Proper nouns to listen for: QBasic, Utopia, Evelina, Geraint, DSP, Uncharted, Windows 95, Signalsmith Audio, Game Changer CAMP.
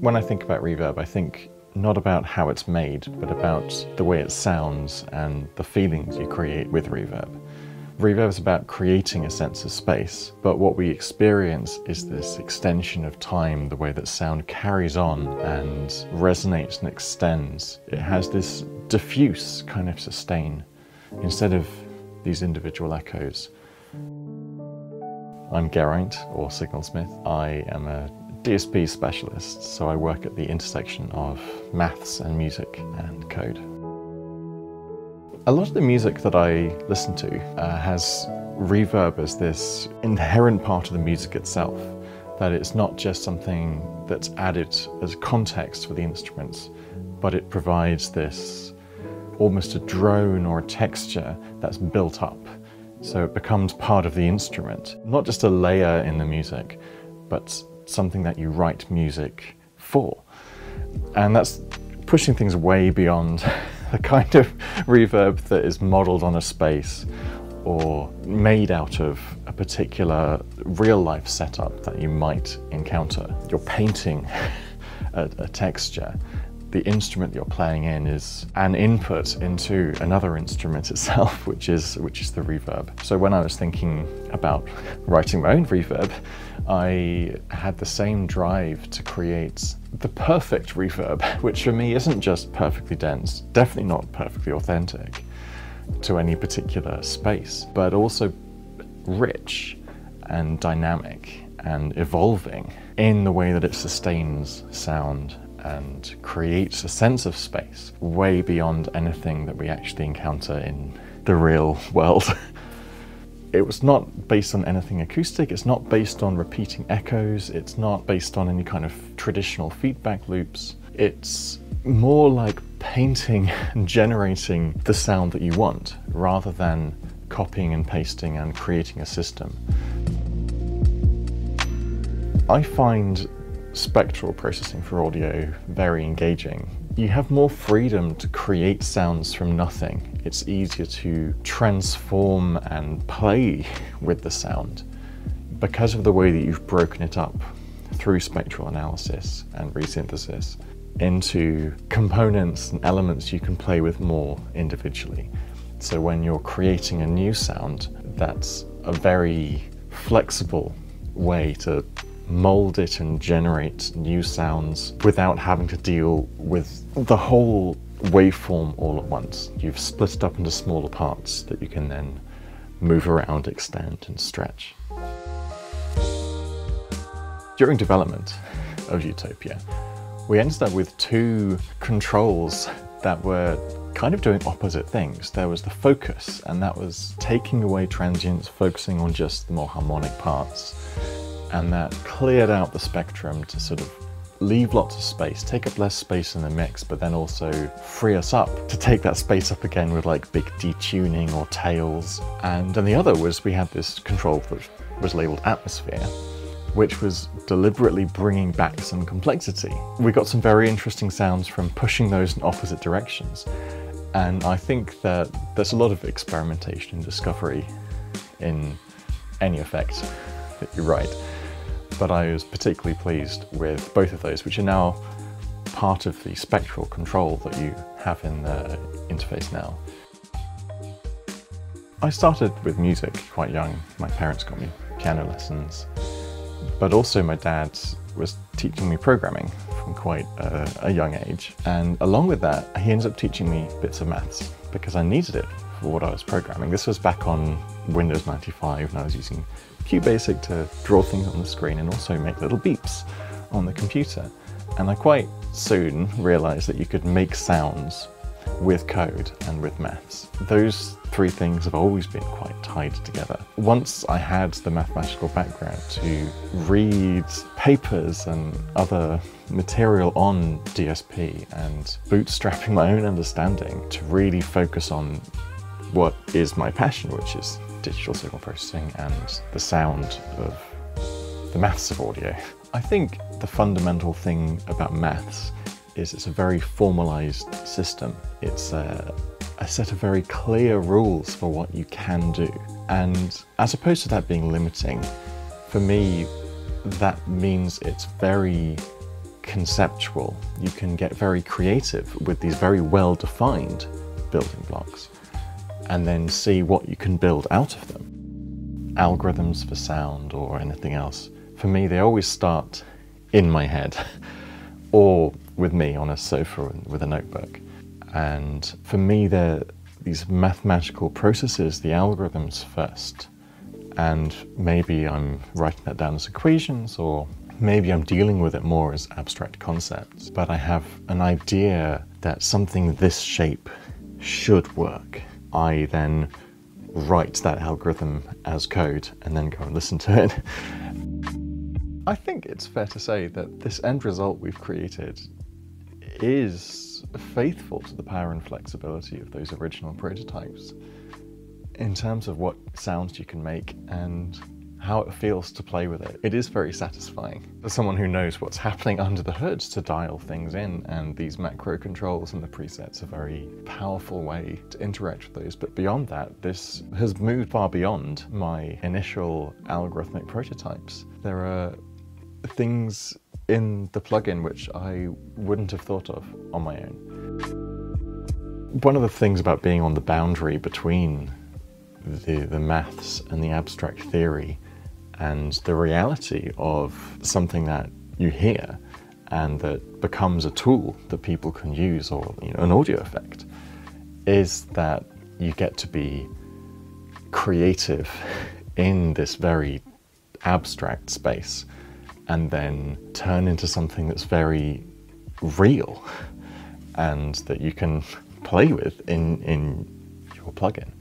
When I think about reverb, I think not about how it's made, but about the way it sounds and the feelings you create with reverb. Reverb is about creating a sense of space, but what we experience is this extension of time, the way that sound carries on and resonates and extends. It has this diffuse kind of sustain instead of these individual echoes. I'm Geraint, or Signalsmith. I am a DSP specialist, so I work at the intersection of maths and music and code. A lot of the music that I listen to has reverb as this inherent part of the music itself, that it's not just something that's added as context for the instruments, but it provides this almost a drone or a texture that's built up, so it becomes part of the instrument. Not just a layer in the music, but something that you write music for. And that's pushing things way beyond the kind of reverb that is modeled on a space or made out of a particular real-life setup that you might encounter. You're painting a texture. The instrument you're playing in is an input into another instrument itself, which is the reverb. So when I was thinking about writing my own reverb, I had the same drive to create the perfect reverb, which for me isn't just perfectly dense, definitely not perfectly authentic to any particular space, but also rich and dynamic and evolving in the way that it sustains sound and creates a sense of space way beyond anything that we actually encounter in the real world. It was not based on anything acoustic, it's not based on repeating echoes, it's not based on any kind of traditional feedback loops. It's more like painting and generating the sound that you want, rather than copying and pasting and creating a system. I find spectral processing for audio very engaging. You have more freedom to create sounds from nothing. It's easier to transform and play with the sound because of the way that you've broken it up through spectral analysis and resynthesis into components and elements you can play with more individually. So when you're creating a new sound, that's a very flexible way to mold it and generate new sounds without having to deal with the whole waveform all at once. You've split it up into smaller parts that you can then move around, extend and stretch. During development of Utopia, we ended up with two controls that were kind of doing opposite things. There was the focus, and that was taking away transients, focusing on just the more harmonic parts. And that cleared out the spectrum to sort of leave lots of space, take up less space in the mix, but then also free us up to take that space up again with like big detuning or tails. And then the other was we had this control which was labeled atmosphere, which was deliberately bringing back some complexity. We got some very interesting sounds from pushing those in opposite directions. And I think that there's a lot of experimentation and discovery in any effect that you write. But I was particularly pleased with both of those, which are now part of the spectral control that you have in the interface now. I started with music quite young. My parents got me piano lessons, but also my dad was teaching me programming from quite a young age. And along with that, he ends up teaching me bits of maths because I needed it for what I was programming. This was back on Windows 95 and I was using QBasic to draw things on the screen and also make little beeps on the computer. And I quite soon realized that you could make sounds with code and with maths. Those three things have always been quite tied together. Once I had the mathematical background to read papers and other material on DSP and bootstrapping my own understanding to really focus on what is my passion, which is digital signal processing and the sound of the maths of audio. I think the fundamental thing about maths is it's a very formalized system. It's a set of very clear rules for what you can do. And as opposed to that being limiting, for me, that means it's very conceptual. You can get very creative with these very well-defined building blocks and then see what you can build out of them. Algorithms for sound or anything else, for me, they always start in my head or with me on a sofa with a notebook. And for me, they're these mathematical processes, the algorithms first. And maybe I'm writing that down as equations, or maybe I'm dealing with it more as abstract concepts, but I have an idea that something this shape should work. I then write that algorithm as code and then go and listen to it. I think it's fair to say that this end result we've created is faithful to the power and flexibility of those original prototypes in terms of what sounds you can make and how it feels to play with it. It is very satisfying. As someone who knows what's happening under the hood, to dial things in, and these macro controls and the presets are a very powerful way to interact with those. But beyond that, this has moved far beyond my initial algorithmic prototypes. There are things in the plugin which I wouldn't have thought of on my own. One of the things about being on the boundary between the maths and the abstract theory and the reality of something that you hear and that becomes a tool that people can use, or an audio effect, is that you get to be creative in this very abstract space and then turn into something that's very real and that you can play with in your plugin.